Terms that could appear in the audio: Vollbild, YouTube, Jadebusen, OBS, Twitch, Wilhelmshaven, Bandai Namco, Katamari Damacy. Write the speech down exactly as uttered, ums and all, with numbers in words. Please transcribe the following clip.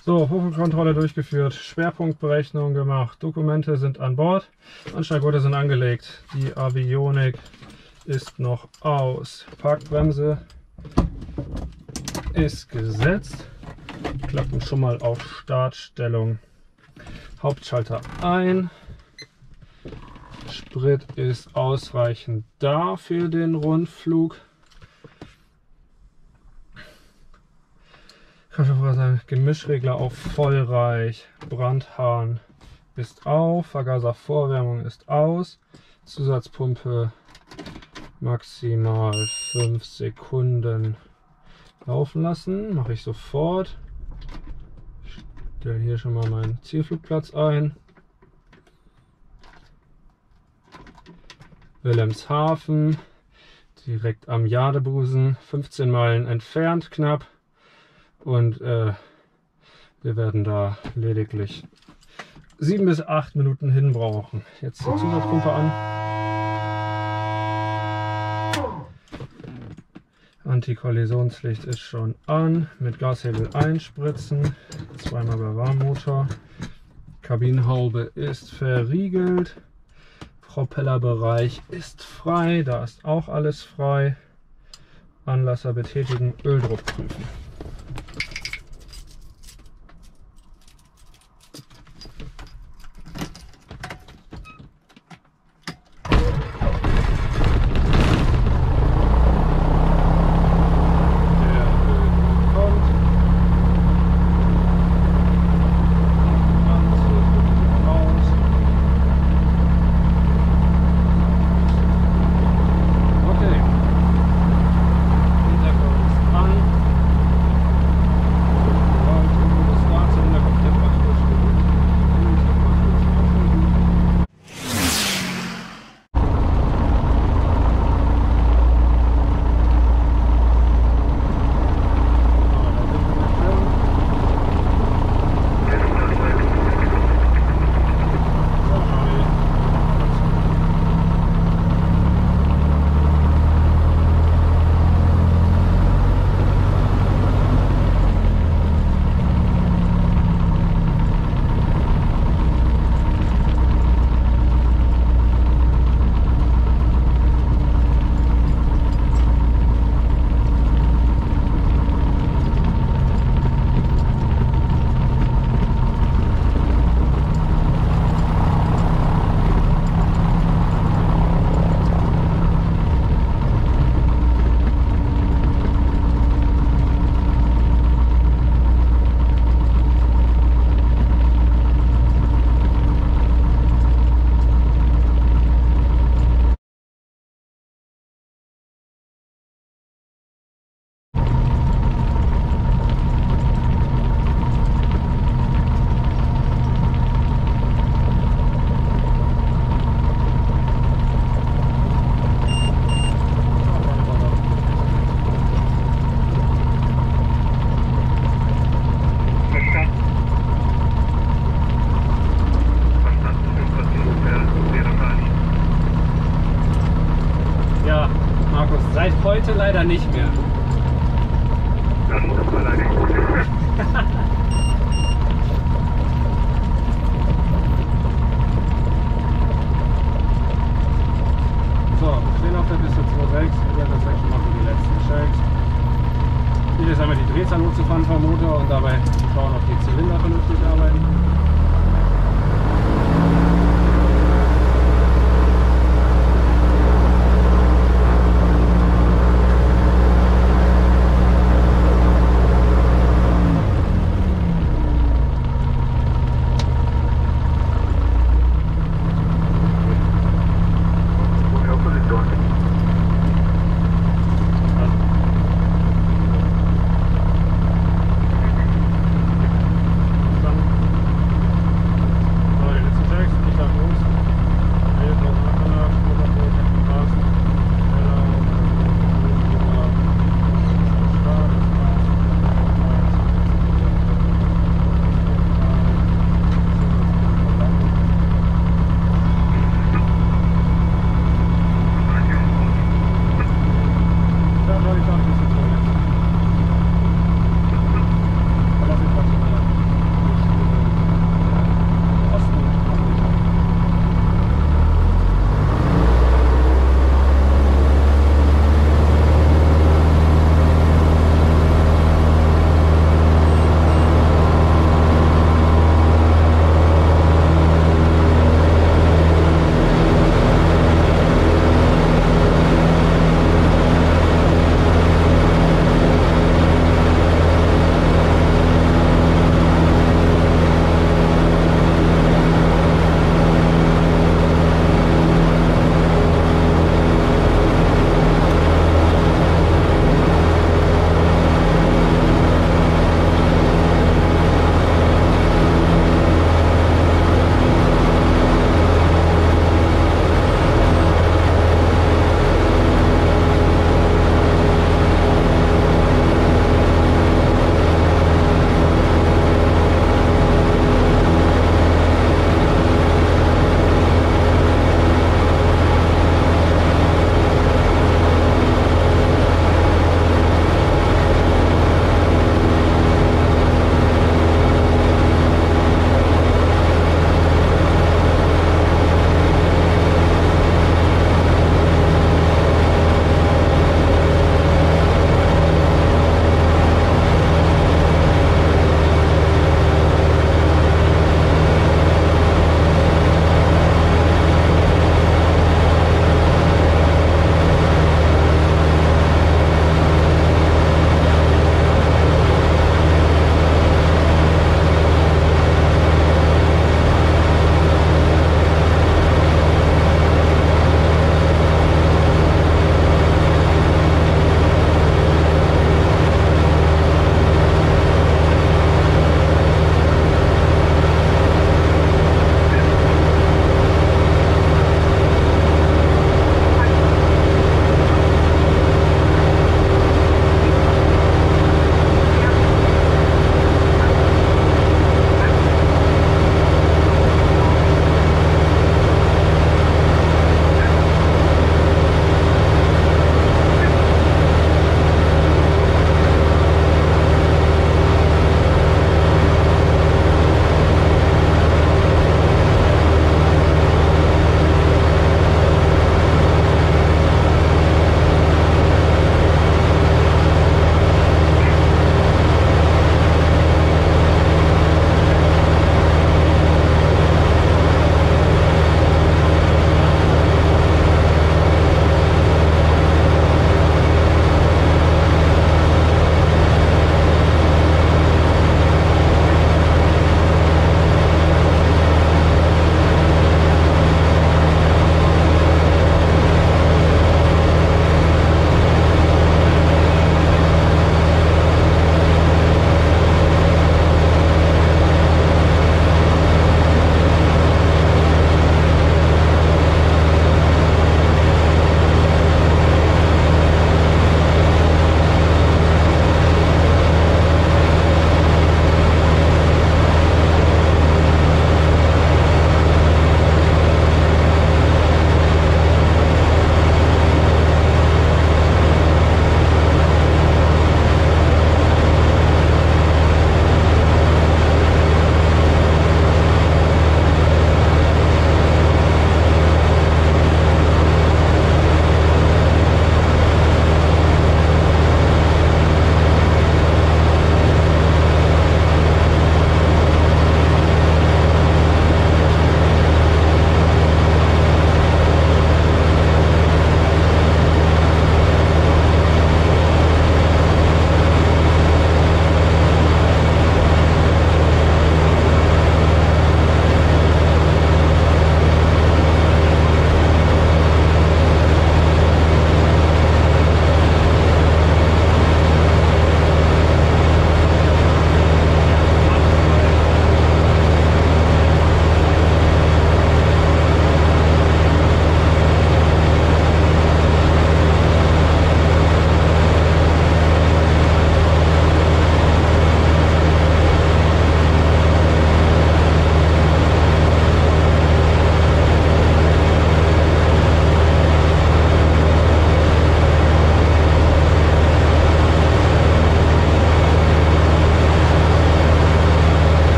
So, Hofenkontrolle durchgeführt, Schwerpunktberechnung gemacht, Dokumente sind an Bord, Anschlaggurte sind angelegt, die Avionik ist noch aus, Parkbremse ist gesetzt, Klappen schon mal auf Startstellung, Hauptschalter ein, Sprit ist ausreichend da für den Rundflug. Gemischregler auf Vollreich, Brandhahn ist auf, Vergaservorwärmung ist aus, Zusatzpumpe maximal fünf Sekunden laufen lassen, mache ich sofort. Ich stelle hier schon mal meinen Zielflugplatz ein. Wilhelmshaven, direkt am Jadebusen, fünfzehn Meilen entfernt knapp. Und äh, wir werden da lediglich sieben bis acht Minuten hin brauchen. Jetzt die Zusatzpumpe an. Antikollisionslicht ist schon an. Mit Gashebel einspritzen. Zweimal bei Warmmotor. Kabinenhaube ist verriegelt. Propellerbereich ist frei. Da ist auch alles frei. Anlasser betätigen. Öldruck prüfen. Heute leider nicht mehr. Das muss man leider nicht. So, wir stehen auf der Piste zwei sechs, über das Section machen die letzten Shakes. Hier ist einmal die Drehzahl hochzufahren vom Motor und dabei schauen, ob die Zylinder vernünftig arbeiten.